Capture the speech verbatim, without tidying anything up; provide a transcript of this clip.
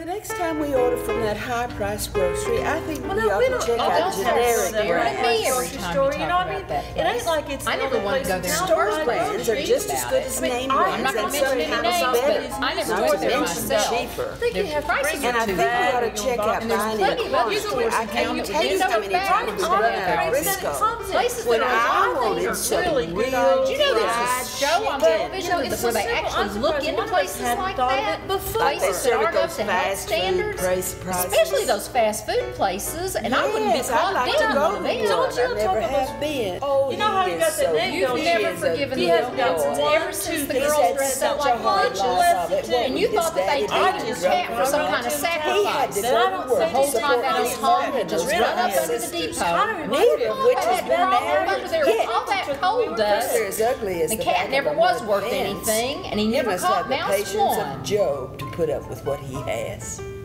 the next time we order from that high-priced grocery, I think well, we no, ought we to check out generic grocery store. You know what I mean? It ain't like it's. I never want to go there. Store brands are just as good as name brands. I'm not going to mention any names, but I never went there myself. Cheaper. And I think we ought to check out buying in grocery store. I can't taste how many times I've been at Crisco when I wanted something real. Do you know there's a show on television where they actually look into places like that? Like they serve at those fast food price prices. Especially those fast food places. And yes, I wouldn't be caught like down to Don't you talk about been. Oh, you know how you got so the name You've never forgiven the Elkins ever since the girls dressed up like lunch left. And you thought that they did just cap for some kind of sacrifice. And I don't say whole time out his home and just run up under the depot. Neither of which has been married. All that coal dust. And Cat never was worth anything. And he never caught mouse one. Job to put up with what he has.